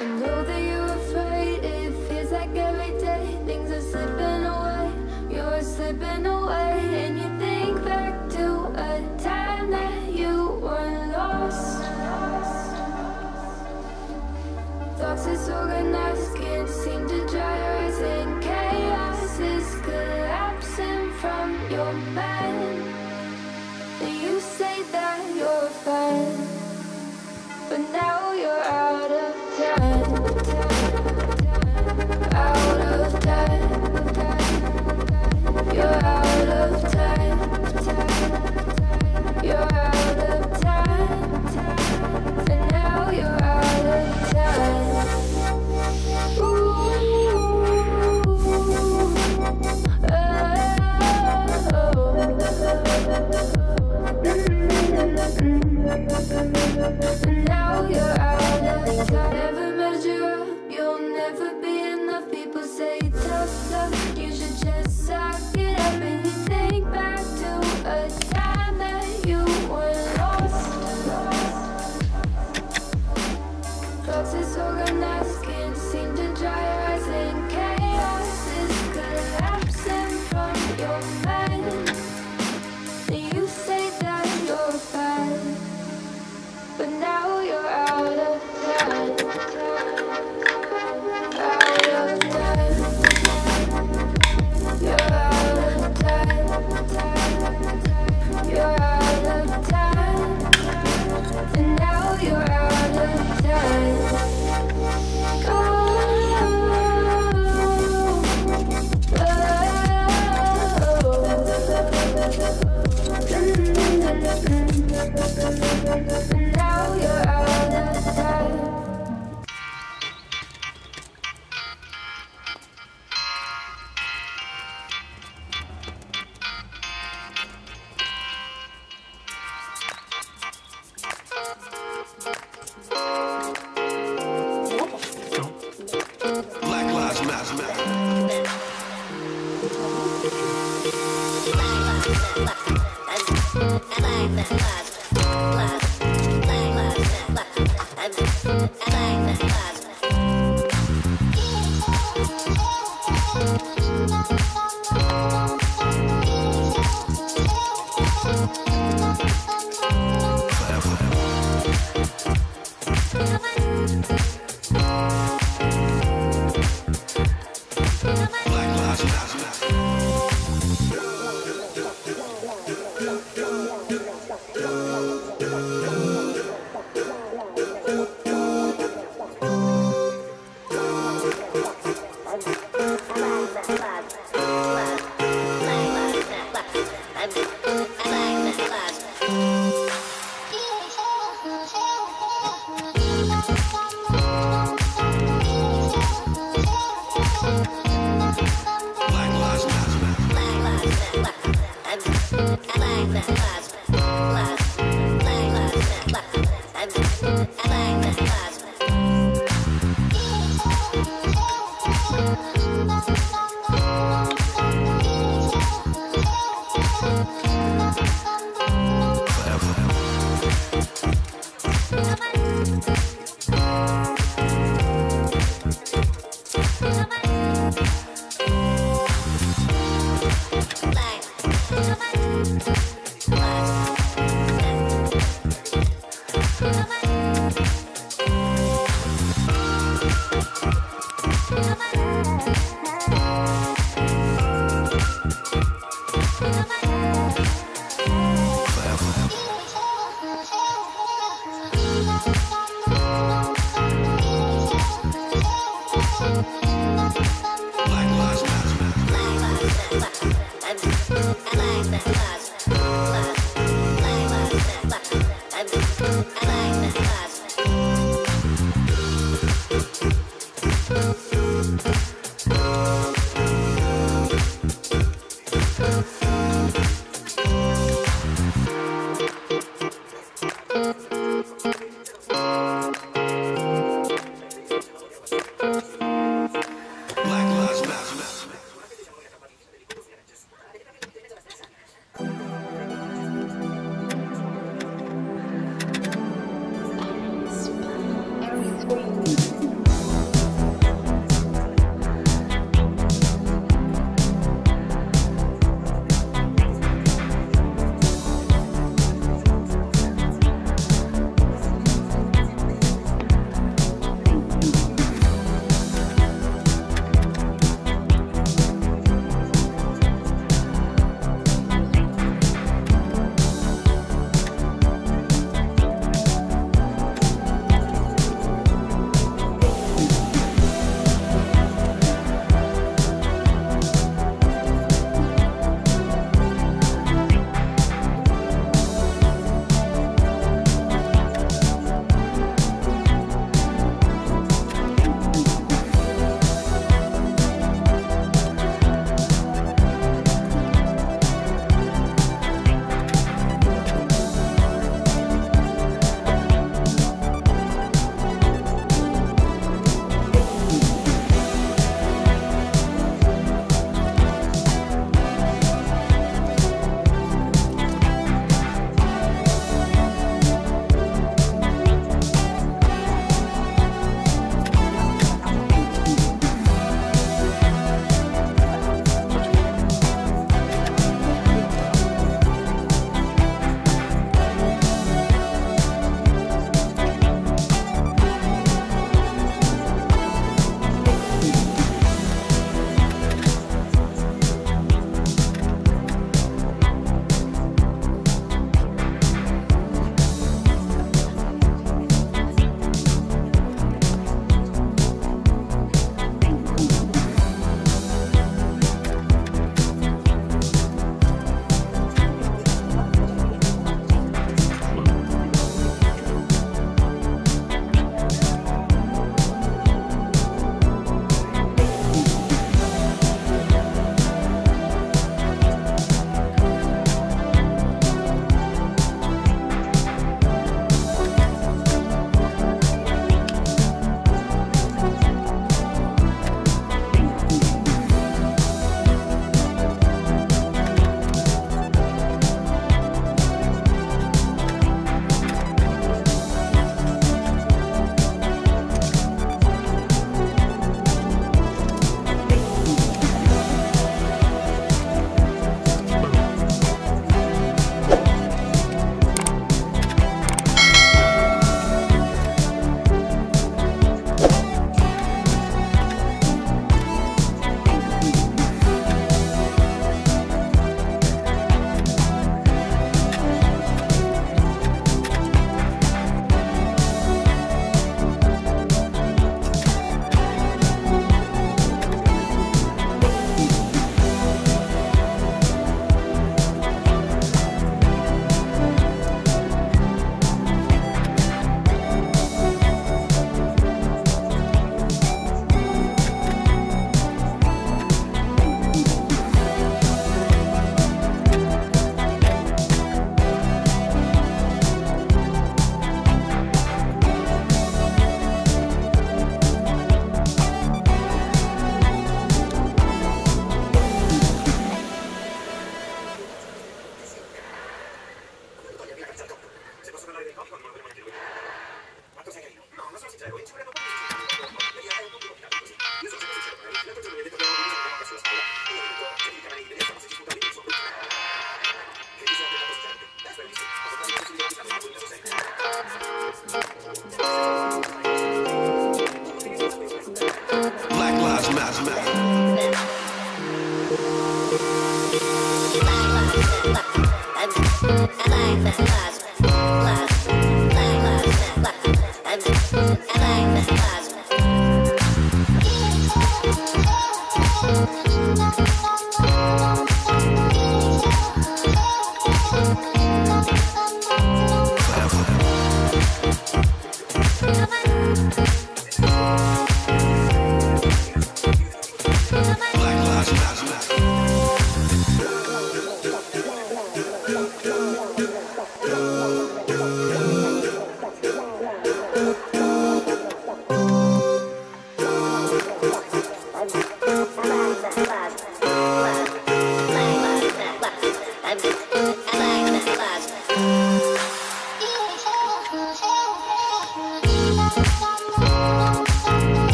I know that you're afraid. It feels like every day things are slipping away. You're slipping away, and you think back to a time that you were lost. Thoughts disorganized, can't seem to dry your eyes, and chaos is collapsing from your mind. And you say that you're fine, but now you're out of time, out of time. You're out of time, you're out of time, and now you're out of time. Ooh, oh, oh, oh. And now you're out of time. Never measure up, you'll never be enough. People say tough love, you should just suck it up. And you think back to a time that you were lost. Thoughts disorganized, can't seem to dry your eyes, and chaos is collapsing from your mind. And you say that you're fine, but now you're out of time, out of time. You're out of time, you're out of time, and now you're out of time. Oh. Thank you.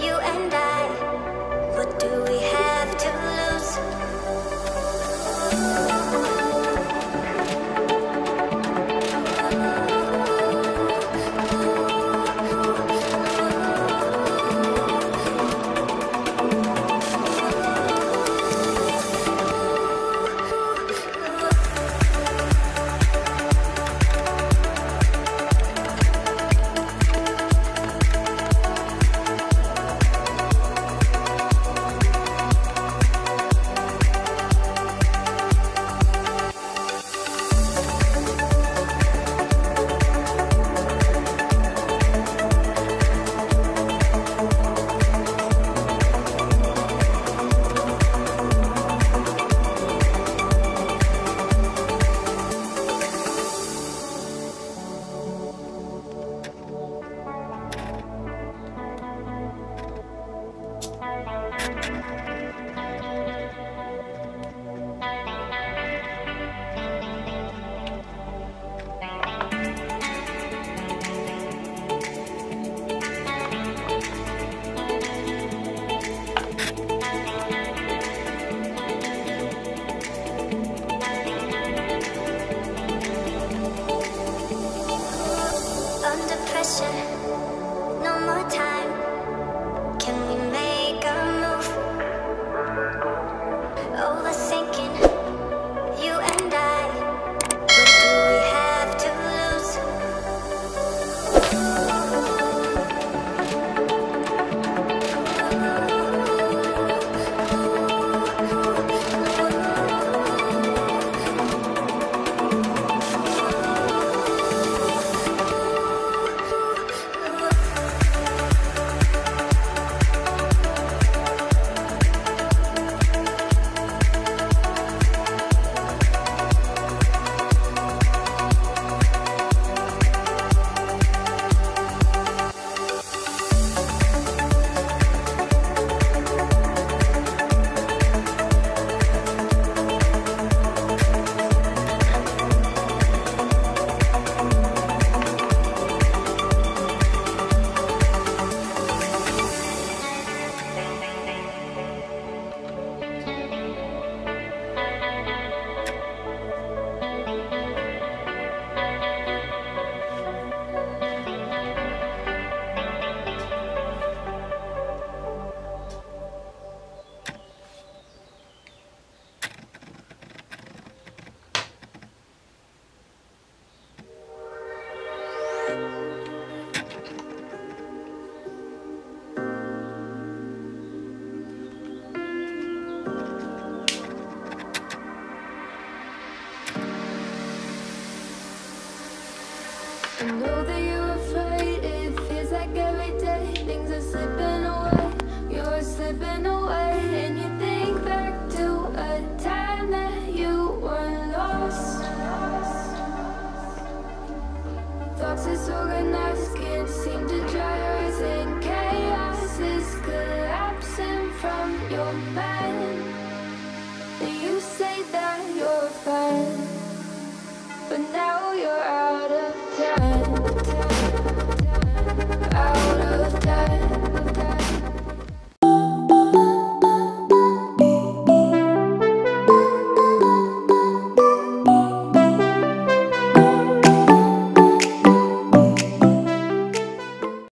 You and I, what do we have to lose? I know that you're afraid. It feels like every day things are slipping away. You're slipping away, and you think back to a time that you were lost. Thoughts are so organized, can't seem to dry your eyes, and chaos is collapsing from your mind. And you say that you're fine, but now you're out of time.